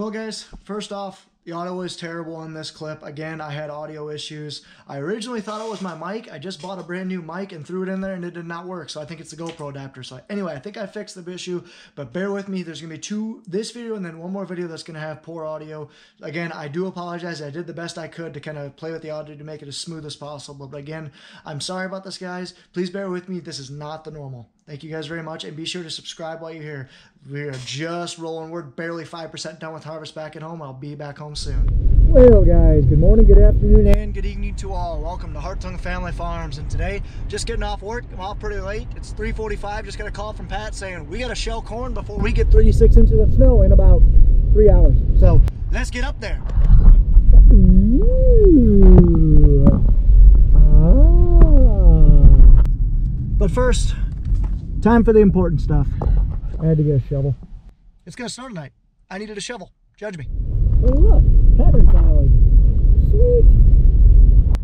Well guys, first off, the audio is terrible on this clip. Again, I had audio issues. I originally thought it was my mic. I just bought a brand new mic and threw it in there and it did not work. So I think it's the GoPro adapter. So anyway, I think I fixed the issue, but bear with me. There's gonna be two, this video and then one more video that's gonna have poor audio. Again, I do apologize. I did the best I could to kind of play with the audio to make it as smooth as possible. But again, I'm sorry about this, guys. Please bear with me. This is not the normal. Thank you guys very much, and be sure to subscribe while you're here. We are just rolling. We're barely 5% done with harvest back at home. I'll be back home soon. Well guys, good morning, good afternoon, and good evening to all. Welcome to Hartung Family Farms, and today, just getting off work. I'm off pretty late. It's 3:45. Just got a call from Pat saying, we got to shell corn before we get 36 inches of snow in about 3 hours. So, let's get up there. Ooh. Ah. But first, time for the important stuff. I had to get a shovel. It's gonna snow tonight. I needed a shovel. Judge me. Oh look, pattern filing. Sweet.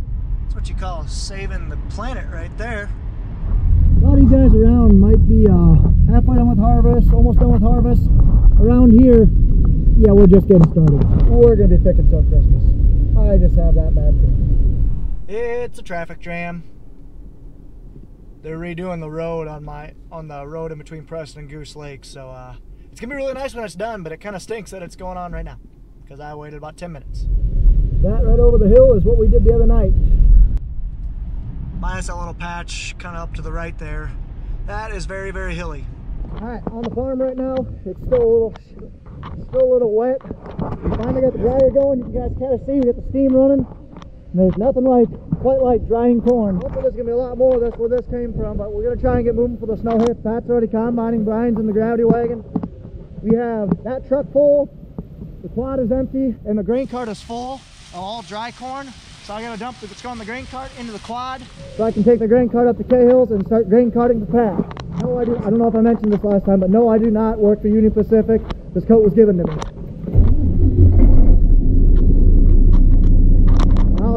That's what you call saving the planet right there. A lot of you guys around might be halfway done with harvest, almost done with harvest. Around here, yeah, we're just getting started. We're gonna be picking till Christmas. I just have that bad feeling. It's a traffic jam. They're redoing the road on the road in between Preston and Goose Lake, so it's gonna be really nice when it's done, but it kind of stinks that it's going on right now because I waited about 10 minutes. That right over the hill is what we did the other night. Minus that little patch kind of up to the right there. That is very, very hilly. All right, on the farm right now, it's still a little wet. We finally got the dryer going. You guys kind of see we got the steam running. There's nothing like quite like drying corn. Hopefully there's gonna be a lot more. That's where this came from, but we're gonna try and get moving for the snow here. Pat's already combining. Brian's in the gravity wagon. We have that truck full, the quad is empty, and the grain cart is full of all dry corn. So I gotta dump what's going in the grain cart into the quad, so I can take the grain cart up to K Hills and start grain carting to Pat. No, I don't know if I mentioned this last time, but no, I do not work for Union Pacific. This coat was given to me.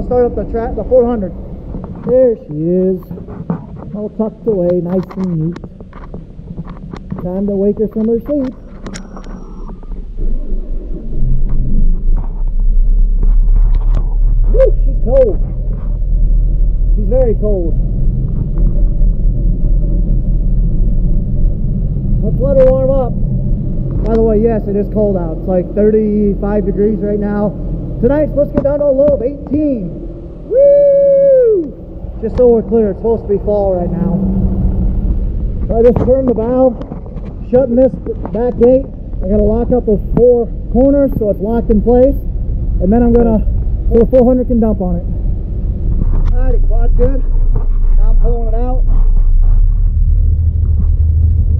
Start up the 400. There she is, all tucked away, nice and neat. Time to wake her from her sleep. Woo, she's cold. She's very cold. Let's let her warm up. By the way, yes, it is cold out. It's like 35 degrees right now. Tonight's supposed to get down to a low of 18. Woo! Just so we're clear, it's supposed to be fall right now. So I just turned the valve, shutting this back gate. I gotta lock up the four corners so it's locked in place, and then I'm gonna pull the 400 and dump on it. All right, it quad's good. Now I'm pulling it out.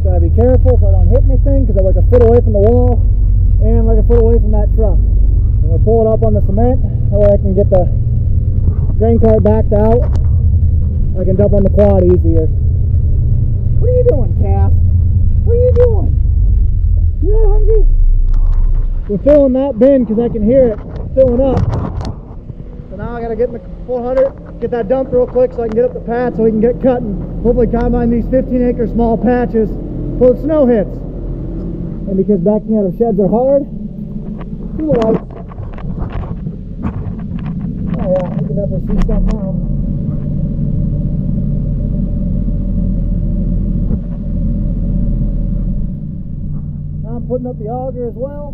Gotta be careful so I don't hit anything because I'm like a foot away from the wall and like a foot away from that truck. I'm going to pull it up on the cement, that way I can get the grain cart backed out. I can dump on the quad easier. What are you doing, calf? What are you doing? You that hungry? We're filling that bin because I can hear it filling up. So now I got to get in the 400, get that dumped real quick so I can get up the pad so we can get cut and hopefully combine these 15-acre small patches before the snow hits. And because backing out of sheds are hard, you like. Oh yeah, I can definitely see stuff now. Now I'm putting up the auger as well.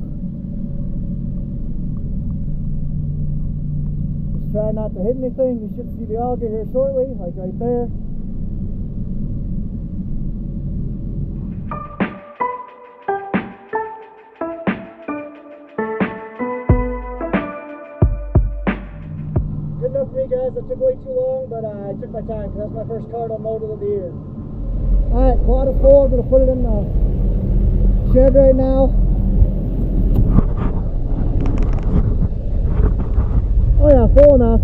Just try not to hit anything. You should see the auger here shortly, like right there. Guys, that took way too long, but I took my time because that's my first cart unloaded of the year. Alright, quad is full. I'm going to put it in the shed right now. Oh yeah, full enough.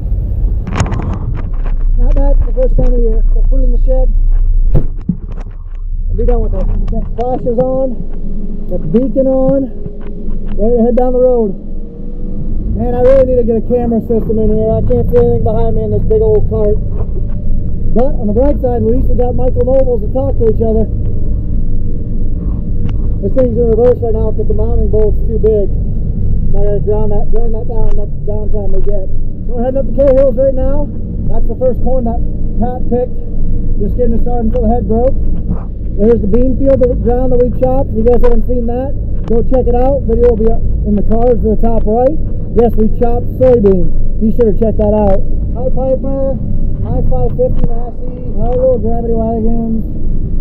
Not bad for the first time of the year. We'll put it in the shed and be done with it. Got the flashers on, got the beacon on, ready to head down the road. Man, I really need to get a camera system in here. I can't see anything behind me in this big old cart. But on the bright side, we usually got micromobiles to talk to each other. This thing's in reverse right now because the mounting bolt's too big. I gotta grind that down. That's the downtime we get. We're heading up to K Hills right now. That's the first corn that Pat picked. Just getting it started until the head broke. There's the bean field ground that we chopped. If you guys haven't seen that, go check it out. Video will be up in the cards to the top right. Yes, we chopped soybeans. Be sure to check that out. Hi Piper, hi 550 Massey, hi little gravity wagons,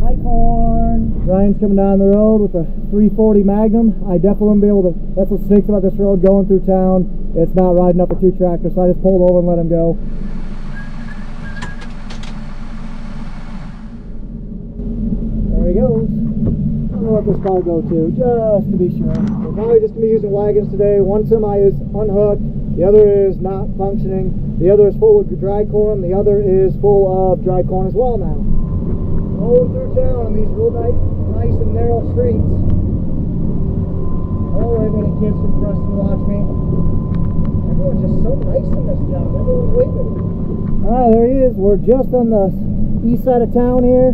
hi corn. Brian's coming down the road with a 340 Magnum. I definitely wouldn't be able to. That's what stinks about this road going through town. It's not riding up a two tractor, so I just pulled over and let him go. There he goes. I don't know what this car go to, just to be sure. We're probably just going to be using wagons today. One semi is unhooked, the other is not functioning, the other is full of dry corn, the other is full of dry corn as well now. Rolling through town on these real nice and narrow streets. Oh, there ain't many kids from Preston to watch me. Everyone's just so nice in this town, everyone's waving. Alright, there he is. We're just on the east side of town here.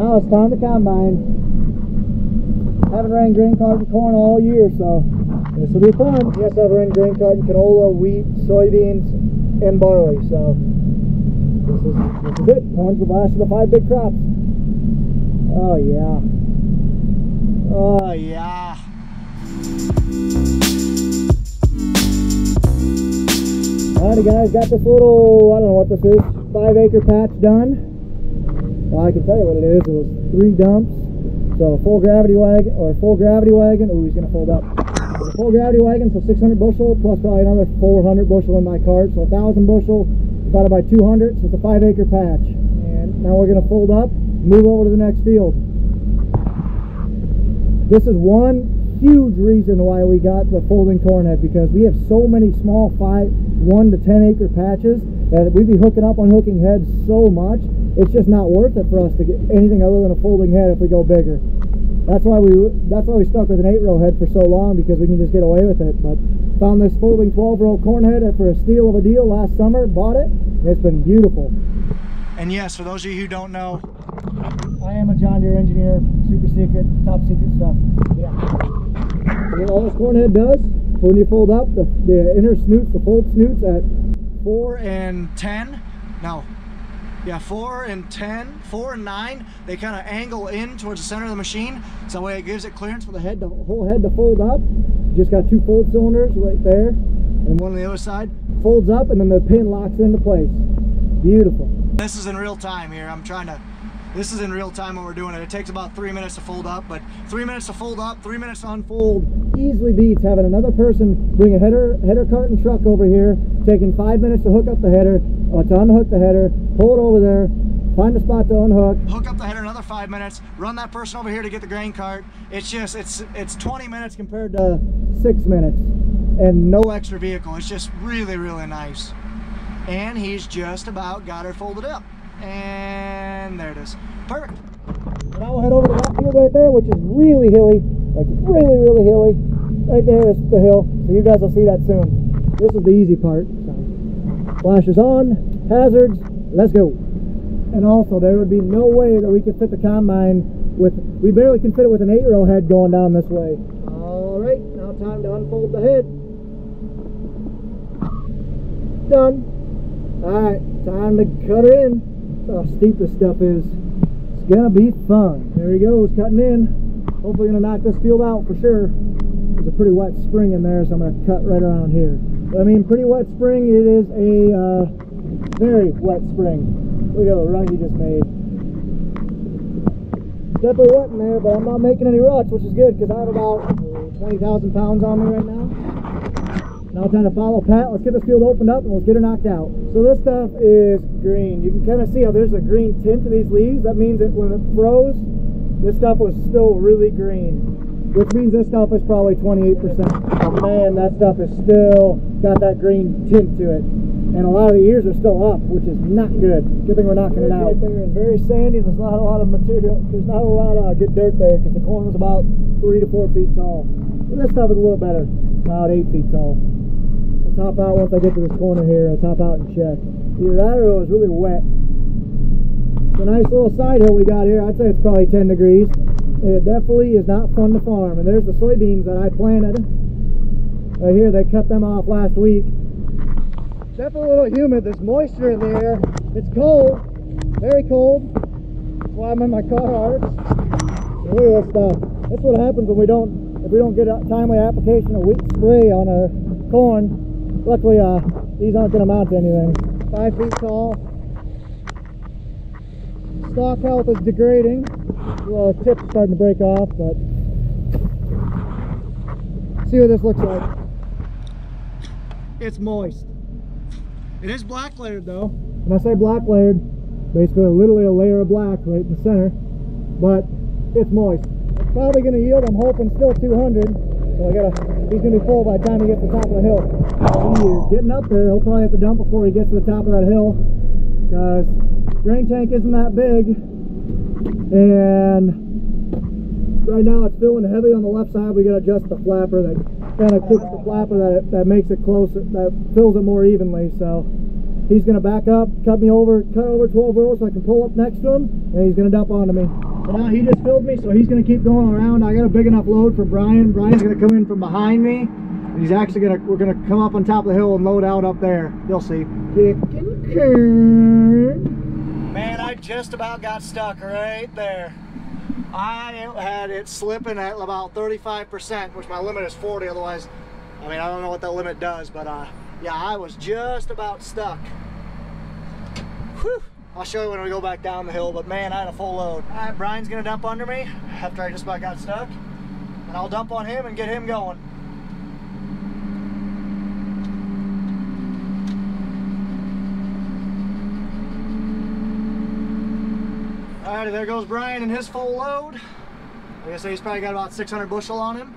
Now it's time to combine. Haven't ran grain cart and corn all year, so this will be fun. Yes, I've ran grain cart and canola, wheat, soybeans, and barley, so this is it. Corn's the last of the 5 big crops. Oh, yeah. Oh, yeah. Alrighty, guys, got this little, I don't know what this is, 5-acre patch done. Well, I can tell you what it is. It was 3 dumps. So full gravity wagon. Ooh, he's gonna fold up. So full gravity wagon, so 600 bushel plus probably another 400 bushel in my cart. So 1,000 bushel divided by 200. So it's a 5-acre patch. And now we're gonna fold up, move over to the next field. This is one huge reason why we got the folding corn head, because we have so many small 1 to 10 acre patches that we'd be hooking up on hooking heads so much. It's just not worth it for us to get anything other than a folding head if we go bigger. That's why we stuck with an 8-row head for so long, because we can just get away with it. But found this folding 12-row corn head for a steal of a deal last summer, bought it, and it's been beautiful. And yes, for those of you who don't know, I am a John Deere engineer, super secret, top secret stuff. Yeah. And all this corn head does, when you fold up, the inner snoots, the fold snoots at 4 and 10. No. Yeah, 4 and 9, they kind of angle in towards the center of the machine, so that way it gives it clearance for the head, the whole head to fold up. Just got 2 fold cylinders right there, and one on the other side folds up, and then the pin locks into place. Beautiful. This is in real time here. This is in real time when we're doing it. It takes about 3 minutes to fold up, but 3 minutes to fold up, 3 minutes to unfold easily beats having another person bring a header cart and truck over here, taking 5 minutes to hook up the header, to unhook the header, pull it over there, find a spot to unhook, hook up the header another 5 minutes, run that person over here to get the grain cart. It's just, it's 20 minutes compared to 6 minutes, and no extra vehicle. It's just really, really nice. And he's just about got her folded up. And there it is. Perfect. Now we'll head over to that field right there, which is really hilly. Like really, really hilly. Right there is the hill. So you guys will see that soon. This is the easy part. Flashes on, hazards, let's go. And also, there would be no way that we could fit the combine with, we barely can fit it with an 8-row head going down this way. All right, now time to unfold the head. Done. All right, time to cut her in. How steep this stuff is. It's gonna be fun. There he goes, cutting in. Hopefully gonna knock this field out for sure. There's a pretty wet spring in there, so I'm gonna cut right around here. I mean, pretty wet spring. It is a very wet spring. Look at the rut he just made. Definitely wet in there, but I'm not making any ruts, which is good, because I have about 20,000 pounds on me right now. Now time to follow Pat. Let's get this field opened up and we'll get her knocked out. So this stuff is green. You can kind of see how there's a green tint to these leaves. That means that when it froze, this stuff was still really green, which means this stuff is probably 28%. Man, that stuff is still got that green tint to it. And a lot of the ears are still up, which is not good. Good thing we're knocking it out. It's very sandy. There's not a lot of material. There's not a lot of good dirt there, because the corn was about 3 to 4 feet tall. But this stuff is a little better, about 8 feet tall. I'll top out once I get to this corner here. I'll top out and check. Either that or it was really wet. It's a nice little side hill we got here. I'd say it's probably 10 degrees. It definitely is not fun to farm. And there's the soybeans that I planted right here. They cut them off last week. Definitely a little humid. There's moisture in the air. It's cold, very cold. That's why I'm in my Carhartt. Look at this stuff. That's what happens when if we don't get a timely application of wheat spray on our corn. Luckily, these aren't going to amount to anything. 5 feet tall. Stock health is degrading. Well, tips starting to break off, but see what this looks like. It's moist. It is black layered though. When I say black layered, basically literally a layer of black right in the center, but it's moist. It's probably going to yield, I'm hoping, still 200. So he's going to be full by the time he gets to the top of the hill. He is getting up there. He'll probably have to dump before he gets to the top of that hill, because drain tank isn't that big. And right now it's feeling heavy on the left side. We got to adjust the flapper that kind of kicks the flapper that makes it closer, that fills it more evenly. So he's going to back up, cut over 12 rows so I can pull up next to him, and he's going to dump onto me. So now he just filled me, so he's going to keep going around. I got a big enough load for Brian. Brian's going to come in from behind me. He's actually going to, we're going to come up on top of the hill and load out up there. You'll see. Kick and turn. Man, I just about got stuck right there. I had it slipping at about 35%, which my limit is 40, otherwise, I mean, I don't know what that limit does, but yeah, I was just about stuck. Whew. I'll show you when we go back down the hill, but man, I had a full load. All right, Brian's gonna dump under me after I just about got stuck, and I'll dump on him and get him going. Alrighty, there goes Brian and his full load. Like I say, he's probably got about 600 bushel on him.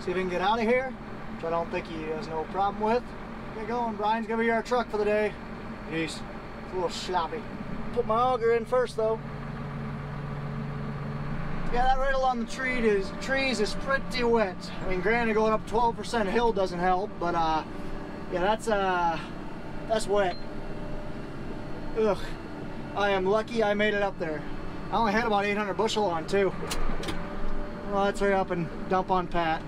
See if he can get out of here, which I don't think he has no problem with. Get going, Brian's gonna be our truck for the day. Jeez, it's a little sloppy. Put my auger in first though. Yeah, that riddle on the trees is pretty wet. I mean, granted, going up 12% hill doesn't help, but yeah, that's wet. Ugh, I am lucky I made it up there. I only had about 800 bushel on too. Well, let's hurry up and dump on Pat.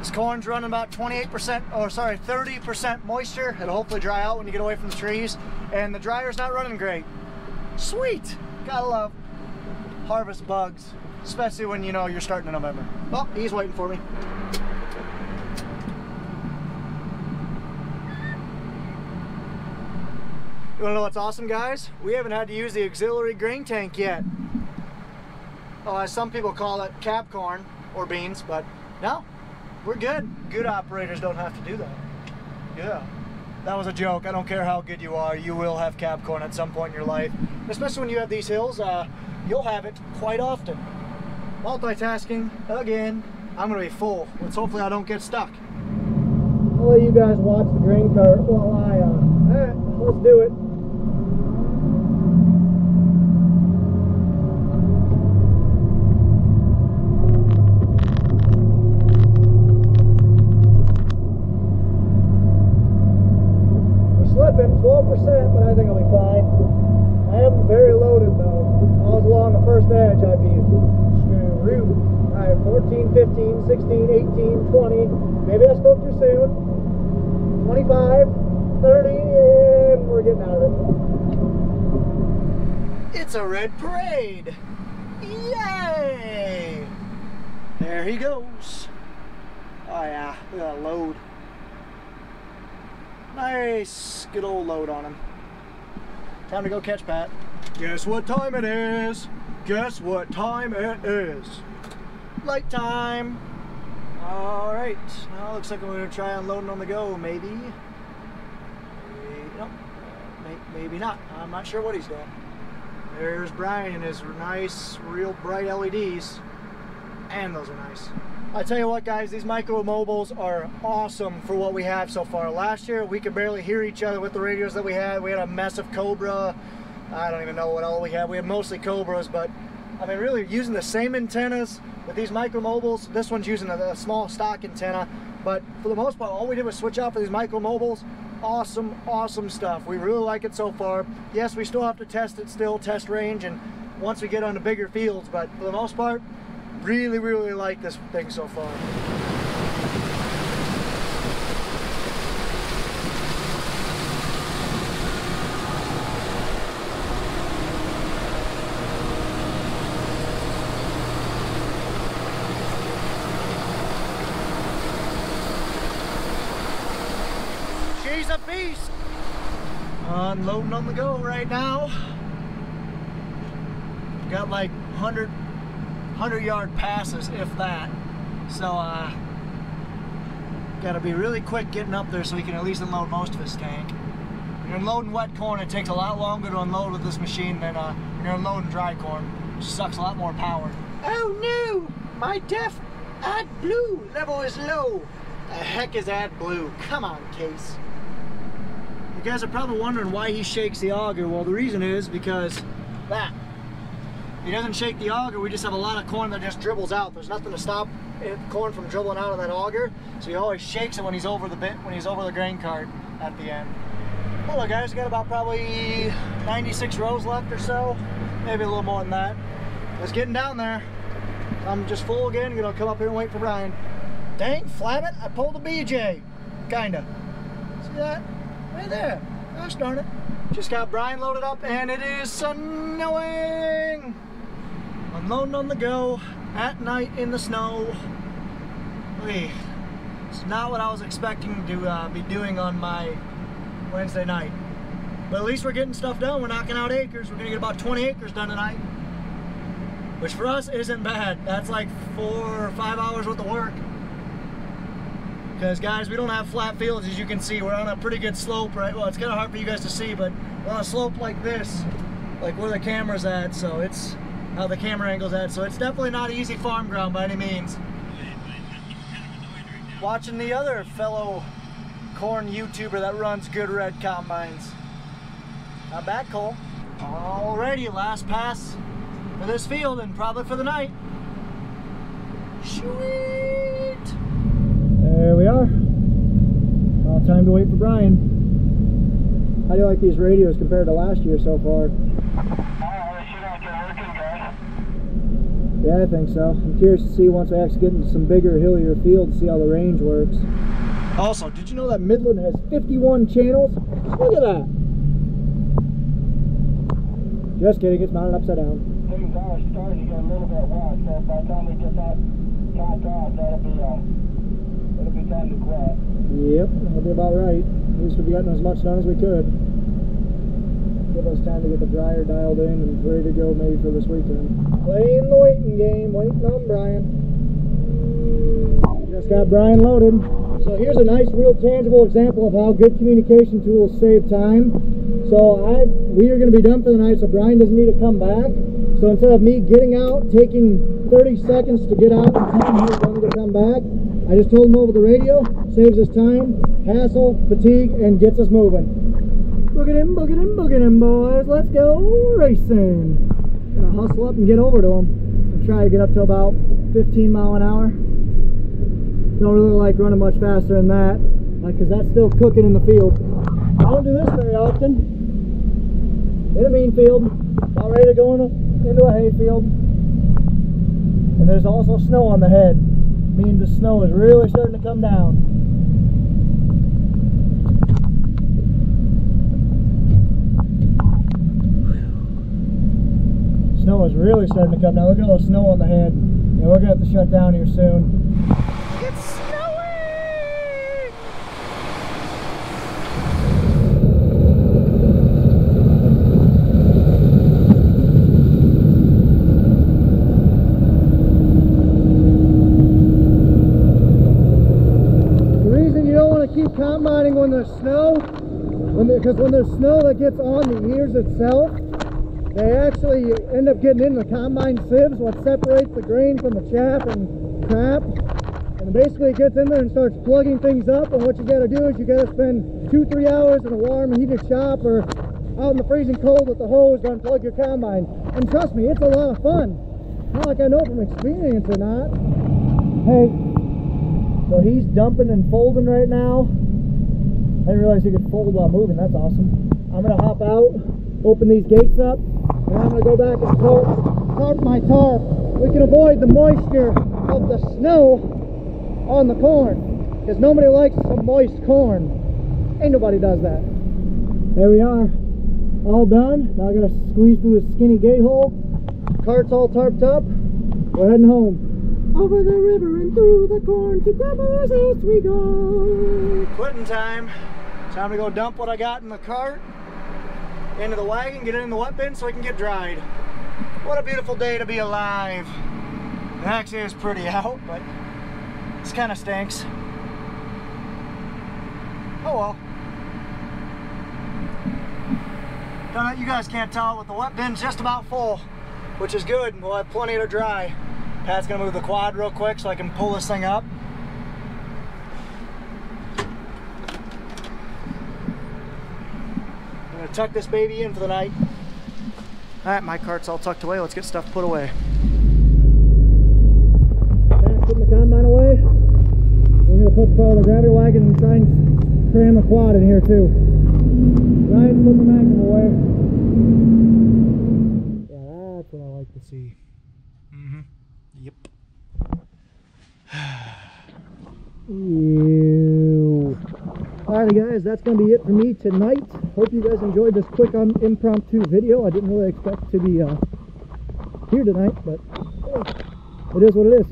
This corn's running about 28%, oh sorry, 30% moisture. It'll hopefully dry out when you get away from the trees. And the dryer's not running great. Sweet, gotta love harvest bugs, especially when you know you're starting in November. Oh, he's waiting for me. You wanna know what's awesome, guys? We haven't had to use the auxiliary grain tank yet. Oh, as some people call it, cab corn or beans, but no, we're good. Good operators don't have to do that. Yeah, that was a joke. I don't care how good you are, you will have cab corn at some point in your life. Especially when you have these hills, you'll have it quite often. Multitasking, again. I'm gonna be full. Let's hopefully I don't get stuck. I'll let you guys watch the grain cart while I, all right, let's do it. But I think I'll be fine. I haven't very loaded though. I was along the first edge, I'd be screwed. Alright, 14, 15, 16, 18, 20. Maybe I spoke too soon. 25, 30, and we're getting out of it. It's a red parade. Yay! There he goes. Oh yeah, look at that load. Nice, good old load on him. Time to go catch Pat. Guess what time it is? Guess what time it is? Light time. All right, now looks like I'm gonna try unloading on the go, maybe. Maybe, no, maybe not. I'm not sure what he's doing. There's Brian and his nice, real bright LEDs. And those are nice. I tell you what, guys, these micro mobiles are awesome for what we have so far. Last year, we could barely hear each other with the radios that we had. We had a mess of Cobra. I don't even know what all we had. We had mostly Cobras, but I mean, really using the same antennas with these micro mobiles. This one's using a small stock antenna, but for the most part, all we did was switch out for these micro mobiles. Awesome, awesome stuff. We really like it so far. Yes, we still have to test it, still test range and once we get on the bigger fields, but for the most part, really, really like this thing so far. She's a beast! Unloading on the go right now. Got like 100-yard passes, if that. So, gotta be really quick getting up there so we can at least unload most of his tank. When you're unloading wet corn, it takes a lot longer to unload with this machine than when you're unloading dry corn, which sucks a lot more power. Oh no! My def AdBlue level is low. The heck is AdBlue? Come on, Case. You guys are probably wondering why he shakes the auger. Well, the reason is because that. He doesn't shake the auger, we just have a lot of corn that just dribbles out. There's nothing to stop corn from dribbling out of that auger, so he always shakes it when he's over the grain cart at the end. Well, guys, we got about probably 96 rows left or so, maybe a little more than that. It's getting down there. I'm just full again. I'm gonna come up here and wait for Brian. Dang, flabbit! I pulled a BJ, kinda. See that? Right there. Gosh darn it! Just got Brian loaded up, and it is snowing. Unloading on the go, at night in the snow. It's not what I was expecting to be doing on my Wednesday night. But at least we're getting stuff done. We're knocking out acres. We're gonna get about 20 acres done tonight. Which for us isn't bad. That's like 4 or 5 hours worth of work. Because guys, we don't have flat fields, as you can see. We're on a pretty good slope, right? Well, it's kind of hard for you guys to see, but we're on a slope like this, like where the camera's at, so it's how the camera angle's at, so it's definitely not easy farm ground by any means. Watching the other fellow corn YouTuber that runs Good Red Combines. Not bad, Cole. Alrighty, last pass for this field and probably for the night. Sweet! There we are. Now time to wait for Brian. How do you like these radios compared to last year so far? Yeah, I think so. I'm curious to see once I actually get into some bigger, hillier fields, see how the range works. Also, did you know that Midland has 51 channels? Look at that! Just kidding, it's mounted upside down. Things are starting to get a little bit wet, so by the time we get that knocked off, that'll be time to quit. Yep, that'll be about right. At least we'll be getting as much done as we could. Give us time to get the dryer dialed in and ready to go maybe for this weekend. Playing the waiting game, waiting on Brian. Just got Brian loaded. So here's a nice real tangible example of how good communication tools save time. So we are going to be done for the night, so Brian doesn't need to come back. So instead of me getting out, taking 30 seconds to get out and telling him he's going to come back, I just told him over the radio, saves us time, hassle, fatigue, and gets us moving. Boogin' him, boys. Let's go racing. Gonna hustle up and get over to him. And try to get up to about 15 mile an hour. Don't really like running much faster than that, because that's still cooking in the field. I don't do this very often. In a bean field, about ready to go into a hay field. And there's also snow on the head. Means the snow is really starting to come down. Snow is really starting to come down. Look at all the snow on the head. Yeah, we're going to have to shut down here soon. It's snowing! The reason you don't want to keep combining when there's snow, because when there's snow that gets on the ears itself, they actually end up getting in the combine sieves, what separates the grain from the chaff and crap. And basically it gets in there and starts plugging things up. And what you gotta do is you gotta spend 2-3 hours in a warm heated shop or out in the freezing cold with the hose to unplug your combine. And trust me, it's a lot of fun. Not like I know from experience or not. Hey, so he's dumping and folding right now. I didn't realize he could fold while moving, that's awesome. I'm gonna hop out, open these gates up. and I'm going to go back and tarp my tarp. We can avoid the moisture of the snow on the corn, because nobody likes some moist corn. Ain't nobody does that. There we are, all done. Now I got to squeeze through this skinny gate hole. Cart's all tarped up. We're heading home. Over the river and through the corn to Grandma's house we go. Quitting time. Time to go dump what I got in the cart, into the wagon, get it in the wet bin so I can get dried. What a beautiful day to be alive. It actually is pretty out, but this kind of stinks. Oh well. You guys can't tell, but the wet bin's just about full, which is good, and we'll have plenty to dry. Pat's gonna move the quad real quick so I can pull this thing up. I'm gonna tuck this baby in for the night. All right, my cart's all tucked away. Let's get stuff put away. Pat's putting the combine away. We're gonna put the front of the gravity wagon and try and cram the quad in here too. Ryan's putting the vacuum away. Yeah, that's what I like to see. Yep. Ew. Alrighty guys, that's going to be it for me tonight. Hope you guys enjoyed this quick impromptu video. I didn't really expect to be here tonight, but it is what it is.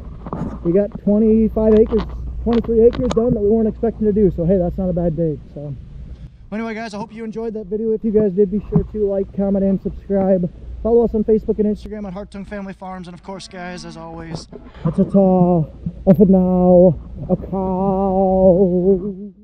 We got 25 acres, 23 acres done that we weren't expecting to do, so hey, that's not a bad day. So anyway guys, I hope you enjoyed that video. If you guys did, be sure to like, comment, and subscribe. Follow us on Facebook and Instagram at Hartung Family Farms. And of course, guys, as always, a ta-ta, a for now, a cow.